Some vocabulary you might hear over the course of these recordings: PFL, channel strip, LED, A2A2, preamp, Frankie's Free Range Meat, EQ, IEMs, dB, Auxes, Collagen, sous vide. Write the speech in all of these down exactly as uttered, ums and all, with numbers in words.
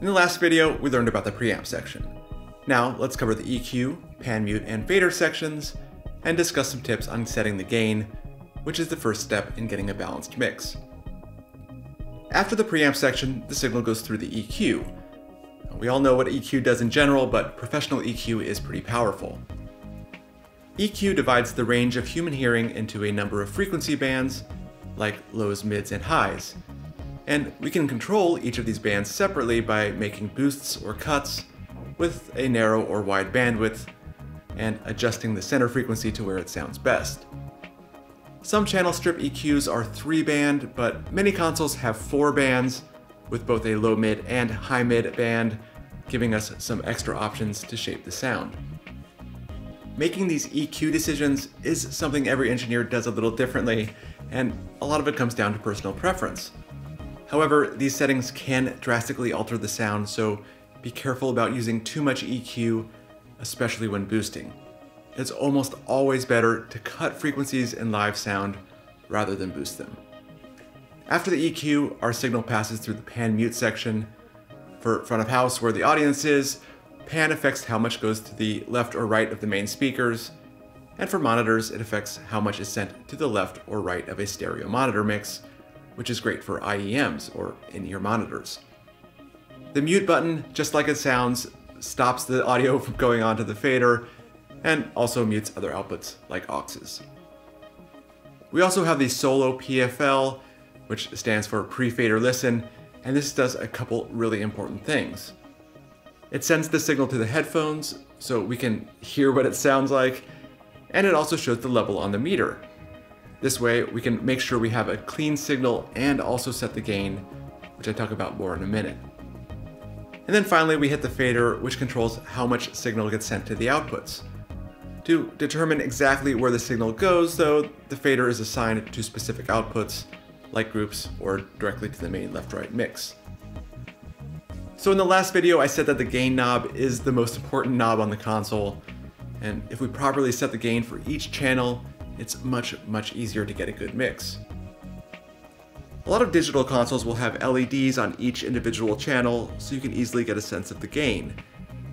In the last video, we learned about the preamp section. Now let's cover the E Q, pan mute, and fader sections, and discuss some tips on setting the gain, which is the first step in getting a balanced mix. After the preamp section, the signal goes through the E Q. We all know what E Q does in general, but professional E Q is pretty powerful. E Q divides the range of human hearing into a number of frequency bands, like lows, mids, and highs. And we can control each of these bands separately by making boosts or cuts with a narrow or wide bandwidth and adjusting the center frequency to where it sounds best. Some channel strip E Qs are three band, but many consoles have four bands with both a low mid and high mid band, giving us some extra options to shape the sound. Making these E Q decisions is something every engineer does a little differently, and a lot of it comes down to personal preference. However, these settings can drastically alter the sound, so be careful about using too much E Q, especially when boosting. It's almost always better to cut frequencies in live sound rather than boost them. After the E Q, our signal passes through the pan mute section. For front of house, where the audience is, pan affects how much goes to the left or right of the main speakers, and for monitors, it affects how much is sent to the left or right of a stereo monitor mix, which is great for I E Ms, or in-ear monitors. The mute button, just like it sounds, stops the audio from going onto the fader, and also mutes other outputs like Auxes. We also have the solo P F L, which stands for pre-fader listen, and this does a couple really important things. It sends the signal to the headphones, so we can hear what it sounds like, and it also shows the level on the meter. This way, we can make sure we have a clean signal and also set the gain, which I talk about more in a minute. And then finally, we hit the fader, which controls how much signal gets sent to the outputs. To determine exactly where the signal goes, though, the fader is assigned to specific outputs, like groups, or directly to the main left-right mix. So in the last video, I said that the gain knob is the most important knob on the console, and if we properly set the gain for each channel, it's much, much easier to get a good mix. A lot of digital consoles will have L E Ds on each individual channel, so you can easily get a sense of the gain.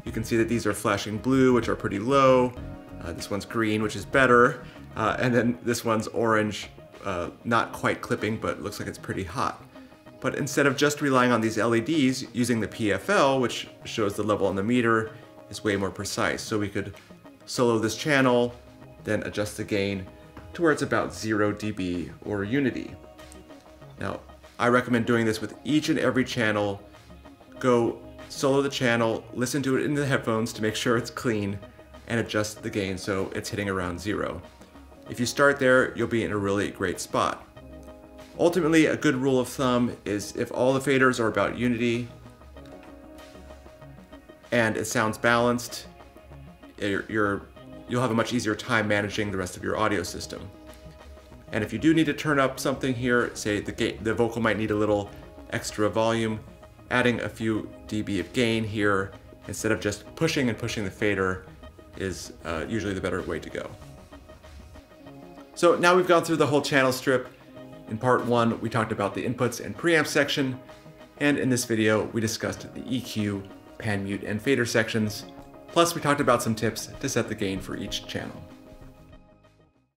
You can see that these are flashing blue, which are pretty low, uh, this one's green, which is better, uh, and then this one's orange, uh, not quite clipping, but looks like it's pretty hot. But instead of just relying on these L E Ds, using the P F L, which shows the level on the meter, is way more precise, so we could solo this channel, then adjust the gain to where it's about zero D B or unity. Now, I recommend doing this with each and every channel. Go solo the channel, listen to it in the headphones to make sure it's clean, and adjust the gain so it's hitting around zero. If you start there, you'll be in a really great spot. Ultimately, a good rule of thumb is if all the faders are about unity and it sounds balanced, you're, you're you'll have a much easier time managing the rest of your audio system. And if you do need to turn up something here, say the, gain, the vocal might need a little extra volume, adding a few dB of gain here, instead of just pushing and pushing the fader, is uh, usually the better way to go. So now we've gone through the whole channel strip. In part one, we talked about the inputs and preamp section, and in this video, we discussed the E Q, pan mute, and fader sections. Plus, we talked about some tips to set the gain for each channel.